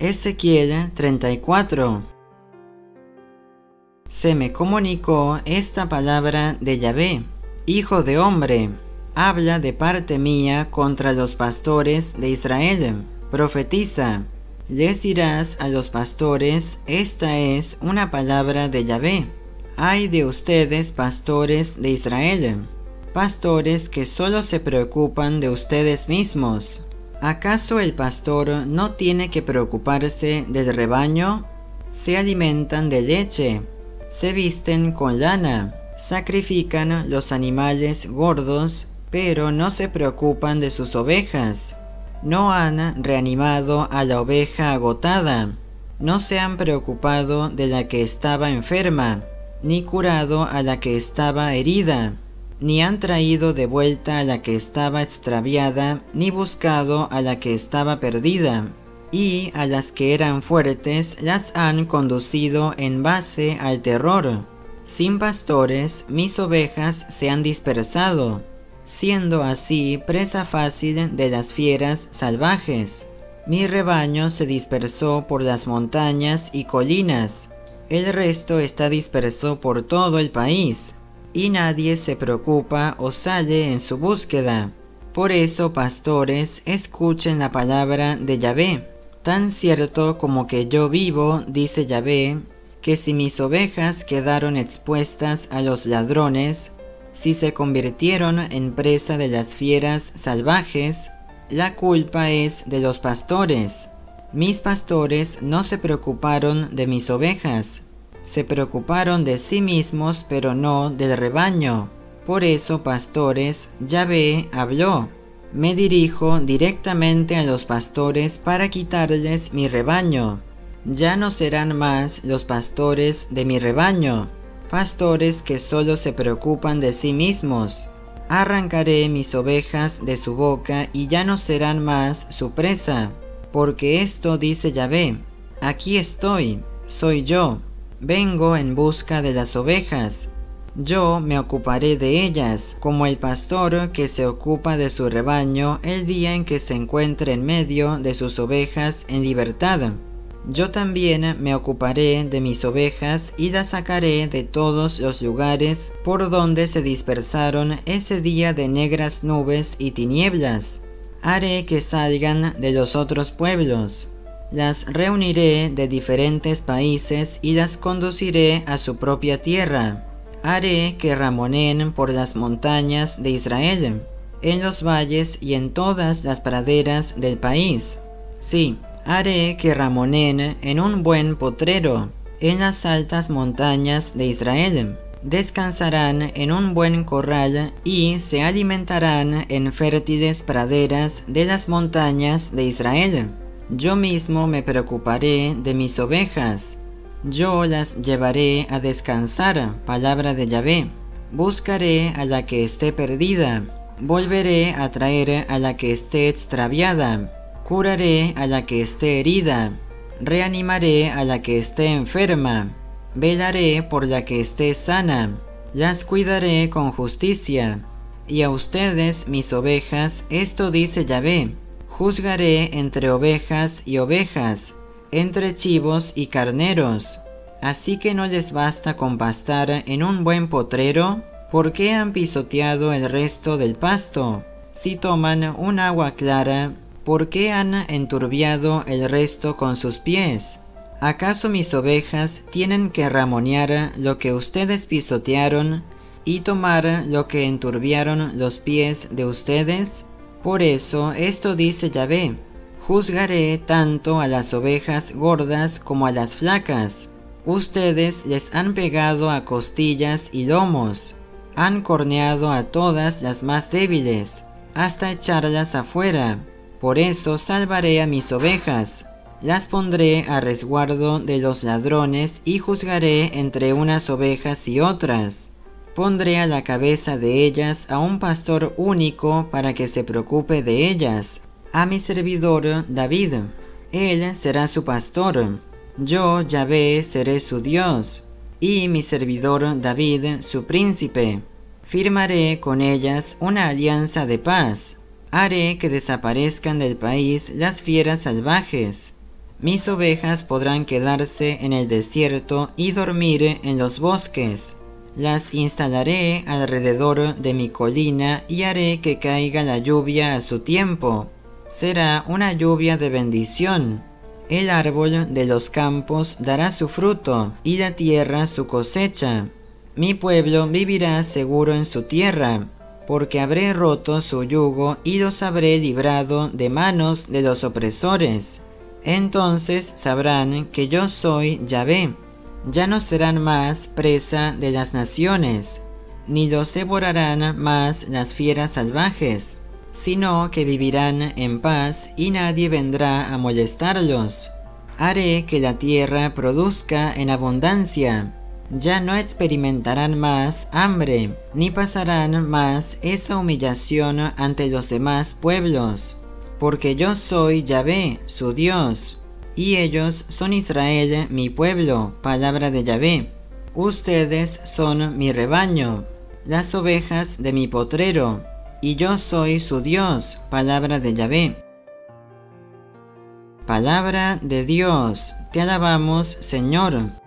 Ezequiel 34. Se me comunicó esta palabra de Yahvé: Hijo de hombre, habla de parte mía contra los pastores de Israel. Profetiza, les dirás a los pastores, esta es una palabra de Yahvé. Ay de ustedes, pastores de Israel, pastores que solo se preocupan de ustedes mismos. ¿Acaso el pastor no tiene que preocuparse del rebaño? Se alimentan de leche, se visten con lana, sacrifican los animales gordos, pero no se preocupan de sus ovejas. No han reanimado a la oveja agotada, no se han preocupado de la que estaba enferma, ni curado a la que estaba herida, ni han traído de vuelta a la que estaba extraviada, ni buscado a la que estaba perdida, y a las que eran fuertes las han conducido en base al terror. Sin pastores, mis ovejas se han dispersado, siendo así presa fácil de las fieras salvajes. Mi rebaño se dispersó por las montañas y colinas, el resto está disperso por todo el país, y nadie se preocupa o sale en su búsqueda. Por eso, pastores, escuchen la palabra de Yahvé. Tan cierto como que yo vivo, dice Yahvé, que si mis ovejas quedaron expuestas a los ladrones, si se convirtieron en presa de las fieras salvajes, la culpa es de los pastores. Mis pastores no se preocuparon de mis ovejas. Se preocuparon de sí mismos, pero no del rebaño. Por eso, pastores, Yahvé habló. Me dirijo directamente a los pastores para quitarles mi rebaño. Ya no serán más los pastores de mi rebaño, pastores que solo se preocupan de sí mismos. Arrancaré mis ovejas de su boca y ya no serán más su presa. Porque esto dice Yahvé: Aquí estoy, soy yo. Vengo en busca de las ovejas. Yo me ocuparé de ellas, como el pastor que se ocupa de su rebaño el día en que se encuentre en medio de sus ovejas en libertad. Yo también me ocuparé de mis ovejas y las sacaré de todos los lugares por donde se dispersaron ese día de negras nubes y tinieblas. Haré que salgan de los otros pueblos. Las reuniré de diferentes países y las conduciré a su propia tierra. Haré que ramoneen por las montañas de Israel, en los valles y en todas las praderas del país. Sí, haré que ramoneen en un buen potrero, en las altas montañas de Israel. Descansarán en un buen corral y se alimentarán en fértiles praderas de las montañas de Israel. Yo mismo me preocuparé de mis ovejas. Yo las llevaré a descansar, palabra de Yahvé. Buscaré a la que esté perdida. Volveré a traer a la que esté extraviada. Curaré a la que esté herida. Reanimaré a la que esté enferma. Velaré por la que esté sana. Las cuidaré con justicia. Y a ustedes, mis ovejas, esto dice Yahvé: Juzgaré entre ovejas y ovejas, entre chivos y carneros. Así que no les basta con pastar en un buen potrero, ¿por qué han pisoteado el resto del pasto? Si toman un agua clara, ¿por qué han enturbiado el resto con sus pies? ¿Acaso mis ovejas tienen que ramonear lo que ustedes pisotearon y tomar lo que enturbiaron los pies de ustedes? Por eso, esto dice Yahvé: Juzgaré tanto a las ovejas gordas como a las flacas. Ustedes les han pegado a costillas y lomos, han corneado a todas las más débiles, hasta echarlas afuera. Por eso salvaré a mis ovejas, las pondré a resguardo de los ladrones y juzgaré entre unas ovejas y otras. Pondré a la cabeza de ellas a un pastor único para que se preocupe de ellas, a mi servidor David. Él será su pastor. Yo, Yahvé, seré su Dios, y mi servidor David su príncipe. Firmaré con ellas una alianza de paz. Haré que desaparezcan del país las fieras salvajes. Mis ovejas podrán quedarse en el desierto y dormir en los bosques. Las instalaré alrededor de mi colina y haré que caiga la lluvia a su tiempo. Será una lluvia de bendición. El árbol de los campos dará su fruto y la tierra su cosecha. Mi pueblo vivirá seguro en su tierra, porque habré roto su yugo y los habré librado de manos de los opresores. Entonces sabrán que yo soy Yahvé. Ya no serán más presa de las naciones, ni los devorarán más las fieras salvajes, sino que vivirán en paz y nadie vendrá a molestarlos. Haré que la tierra produzca en abundancia. Ya no experimentarán más hambre, ni pasarán más esa humillación ante los demás pueblos. Porque yo soy Yahvé, su Dios, y ellos son Israel, mi pueblo, palabra de Yahvé. Ustedes son mi rebaño, las ovejas de mi potrero, y yo soy su Dios, palabra de Yahvé. Palabra de Dios, te alabamos, Señor.